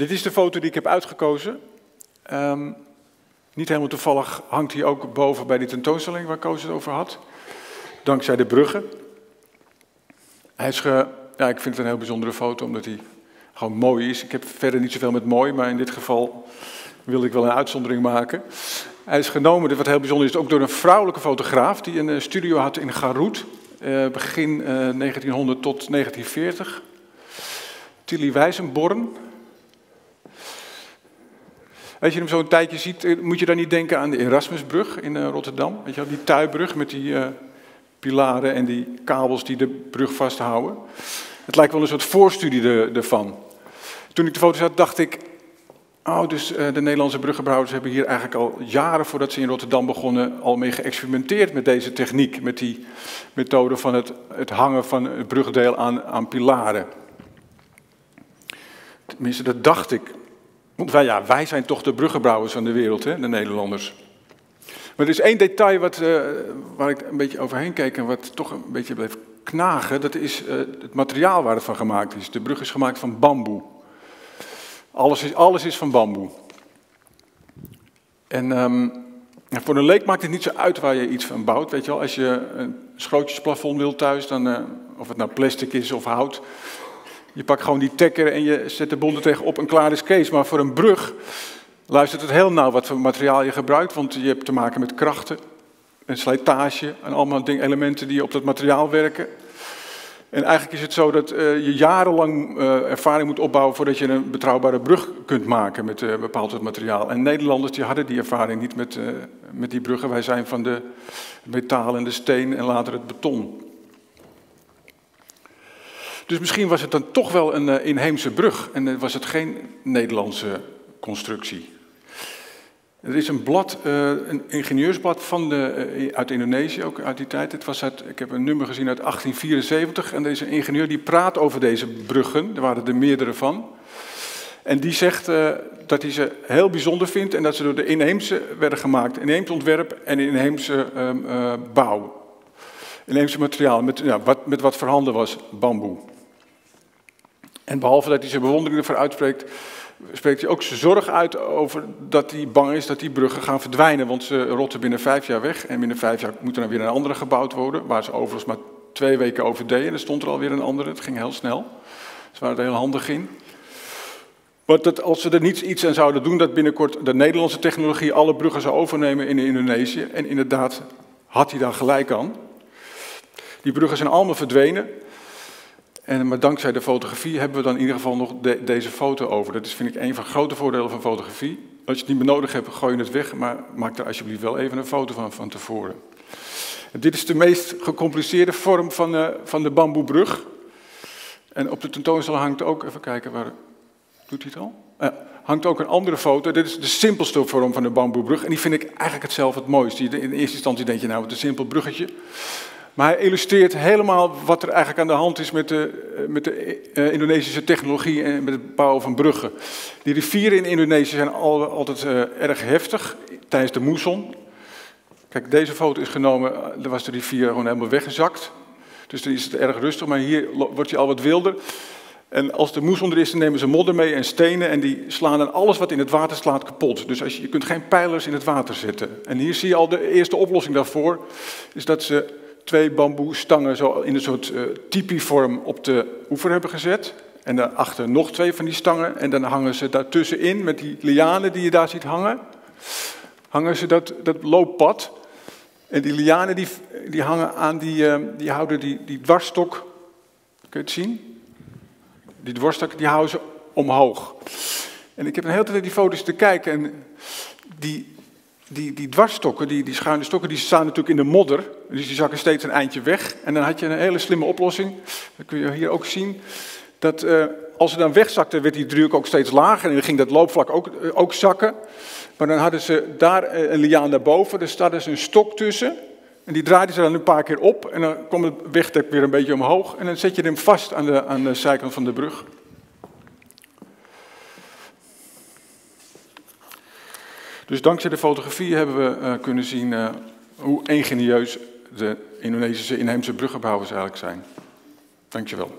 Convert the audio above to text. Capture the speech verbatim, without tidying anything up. Dit is de foto die ik heb uitgekozen. Um, niet helemaal toevallig hangt hij ook boven bij die tentoonstelling waar Koos het over had. Dankzij de bruggen. Hij is ge... ja, ik vind het een heel bijzondere foto omdat hij gewoon mooi is. Ik heb verder niet zoveel met mooi, maar in dit geval wilde ik wel een uitzondering maken. Hij is genomen, wat heel bijzonder is, ook door een vrouwelijke fotograaf die een studio had in Garut, eh, begin eh, negentienhonderd tot negentienveertig. Tilly Wijsenborn. Als je hem zo een tijdje ziet, moet je dan niet denken aan de Erasmusbrug in Rotterdam. Weet je wel, die tuibrug met die uh, pilaren en die kabels die de brug vasthouden. Het lijkt wel een soort voorstudie ervan. Toen ik de foto's had, dacht ik... Oh, dus uh, de Nederlandse bruggenbouwers hebben hier eigenlijk al jaren voordat ze in Rotterdam begonnen... al mee geëxperimenteerd met deze techniek. Met die methode van het, het hangen van het brugdeel aan, aan pilaren. Tenminste, dat dacht ik. Want wij, ja, wij zijn toch de bruggenbouwers van de wereld, hè, de Nederlanders. Maar er is één detail wat, uh, waar ik een beetje overheen keek en wat toch een beetje bleef knagen. Dat is uh, het materiaal waar het van gemaakt is. De brug is gemaakt van bamboe. Alles is, alles is van bamboe. En um, voor een leek maakt het niet zo uit waar je iets van bouwt. Weet je wel, als je een schrootjesplafond wilt thuis, dan, uh, of het nou plastic is of hout... Je pakt gewoon die tekker en je zet de bond er tegenop en klaar is Kees. Maar voor een brug luistert het heel nauw wat voor materiaal je gebruikt. Want je hebt te maken met krachten en slijtage en allemaal ding, elementen die op dat materiaal werken. En eigenlijk is het zo dat uh, je jarenlang uh, ervaring moet opbouwen voordat je een betrouwbare brug kunt maken met uh, bepaald soort materiaal. En Nederlanders die hadden die ervaring niet met, uh, met die bruggen. Wij zijn van de metaal en de steen en later het beton. Dus misschien was het dan toch wel een inheemse brug en was het geen Nederlandse constructie. Er is een blad, een ingenieursblad van de, uit Indonesië, ook uit die tijd. Het was uit, ik heb een nummer gezien uit achttien vierenzeventig en er is een ingenieur die praat over deze bruggen. Er waren er meerdere van. En die zegt dat hij ze heel bijzonder vindt en dat ze door de inheemse werden gemaakt. Inheems ontwerp en inheemse bouw. Inheemse materiaal, met, ja, wat, met wat voorhanden was bamboe. En behalve dat hij zijn bewondering ervoor uitspreekt, spreekt hij ook zijn zorg uit over dat hij bang is dat die bruggen gaan verdwijnen. Want ze rotten binnen vijf jaar weg en binnen vijf jaar moet er dan weer een andere gebouwd worden. Waar ze overigens maar twee weken over deden en er stond er alweer een andere. Het ging heel snel. Ze waren er heel handig in. Maar dat als ze er niets iets aan zouden doen, dat binnenkort de Nederlandse technologie alle bruggen zou overnemen in Indonesië. En inderdaad had hij daar gelijk aan. Die bruggen zijn allemaal verdwenen. En, maar dankzij de fotografie hebben we dan in ieder geval nog de, deze foto over. Dat is, vind ik, een van de grote voordelen van fotografie. Als je het niet meer nodig hebt, gooi je het weg. Maar maak er alsjeblieft wel even een foto van van tevoren. En dit is de meest gecompliceerde vorm van, uh, van de bamboebrug. En op de tentoonstelling hangt ook... Even kijken, waar doet hij het al? Uh, hangt ook een andere foto. Dit is de simpelste vorm van de bamboebrug. En die vind ik eigenlijk hetzelfde het mooiste. In eerste instantie denk je, nou, wat een simpel bruggetje... Maar hij illustreert helemaal wat er eigenlijk aan de hand is met de, met de uh, Indonesische technologie en met het bouwen van bruggen. Die rivieren in Indonesië zijn al, altijd uh, erg heftig tijdens de moesson. Kijk, deze foto is genomen, daar was de rivier gewoon helemaal weggezakt. Dus dan is het erg rustig, maar hier wordt je al wat wilder. En als de moesson er is, dan nemen ze modder mee en stenen en die slaan dan alles wat in het water slaat kapot. Dus als je, je kunt geen pijlers in het water zetten. En hier zie je al de eerste oplossing daarvoor, is dat ze... twee bamboestangen zo in een soort uh, tipi-vorm op de oever hebben gezet. En daarachter nog twee van die stangen. En dan hangen ze daartussenin met die lianen die je daar ziet hangen. Hangen ze dat, dat looppad. En die lianen die, die hangen aan die, uh, die houden die, die dwarsstok. Kun je het zien? Die dwarsstok die houden ze omhoog. En ik heb een hele tijd die foto's te kijken. En die... Die, die dwarsstokken, die, die schuine stokken, die staan natuurlijk in de modder. Dus die zakken steeds een eindje weg. En dan had je een hele slimme oplossing. Dat kun je hier ook zien. Dat uh, als ze dan wegzakten, werd die druk ook steeds lager. En dan ging dat loopvlak ook, uh, ook zakken. Maar dan hadden ze daar uh, een liaan naar boven. Daar staat een stok tussen. En die draaiden ze dan een paar keer op. En dan kwam het wegdek weer een beetje omhoog. En dan zet je hem vast aan de, aan de zijkant van de brug. Dus dankzij de fotografie hebben we uh, kunnen zien uh, hoe ingenieus de Indonesische inheemse bruggenbouwers eigenlijk zijn. Dankjewel.